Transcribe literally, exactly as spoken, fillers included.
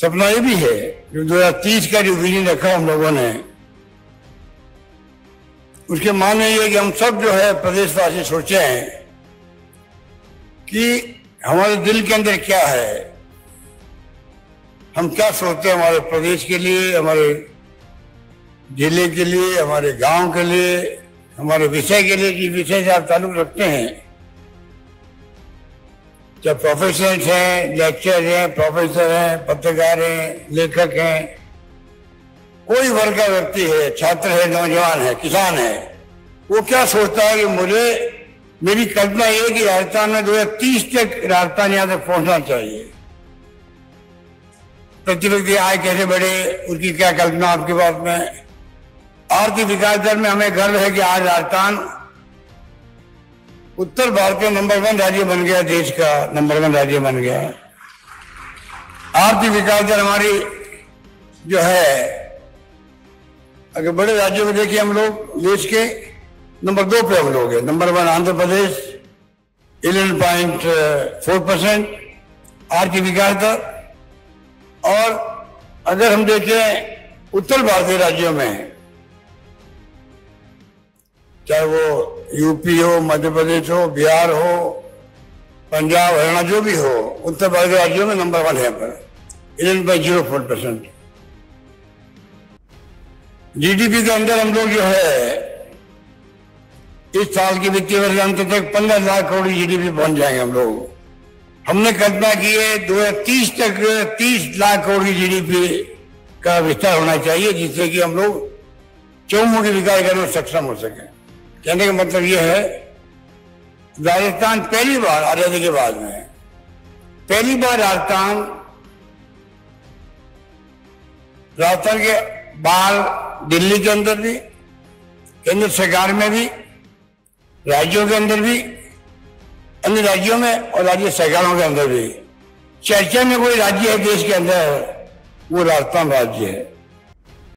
सपना ये भी है जो दो हजार तीस का जो विजन रखा हम लोगों ने, उसके माने ये कि हम सब जो है प्रदेशवासी सोचे हैं कि हमारे दिल के अंदर क्या है, हम क्या सोचते हैं हमारे प्रदेश के लिए, हमारे जिले के लिए, हमारे गांव के लिए, हमारे विषय के लिए, जिस विषय से आप ताल्लुक रखते हैं, चाहे प्रोफेसर हैं, लेक्चर हैं, प्रोफेसर हैं, पत्रकार हैं, लेखक हैं, कोई वर्ग का व्यक्ति है, छात्र है, नौजवान है, किसान है, वो क्या सोचता है कि मुझे, मेरी कल्पना ये है कि राजस्थान में दो हजार तीस तक राजस्थान यहाँ तक पहुंचना चाहिए। प्रति व्यक्ति आय कैसे बढ़े, उसकी क्या कल्पना आपके पास में? आर्थिक विकास दर में हमें गर्व है कि आज राजस्थान उत्तर भारत का नंबर वन राज्य बन गया, देश का नंबर वन राज्य बन गया। आर्थिक विकास दर हमारी जो है, अगर बड़े राज्यों में देखिए हम लोग देश के नंबर दो पे हम लोग हैं। Number one Andhra Pradesh eleven point four percent आर्थिक विकास दर। और अगर हम देखें उत्तर भारतीय राज्यों में, चाहे वो यूपी हो, मध्य प्रदेश हो, बिहार हो, पंजाब, हरियाणा, जो भी हो, उत्तर भारत के राज्यों में नंबर वन है पर eleven by zero four percent GDP के अंदर। हम लोग जो है इस साल के वित्तीय वर्ष अंत तक पंद्रह लाख करोड़ जीडीपी पहुंच जाएंगे हम लोग। हमने कल्पना की है दो हजार तीस तक तीस लाख करोड़ की जीडीपी का विस्तार होना चाहिए, जिससे कि हम लोग चौमुखी विकास करने में सक्षम हो सके। कहने का मतलब यह है राजस्थान पहली बार आजादी के बाद में पहली बार राजस्थान राजस्थान के बाहर, दिल्ली के अंदर भी, केंद्र सरकार में भी, राज्यों के अंदर भी, अन्य राज्यों में और राज्य सरकारों के अंदर भी चर्चा में कोई राज्य है देश के अंदर, वो राजस्थान राज्य है।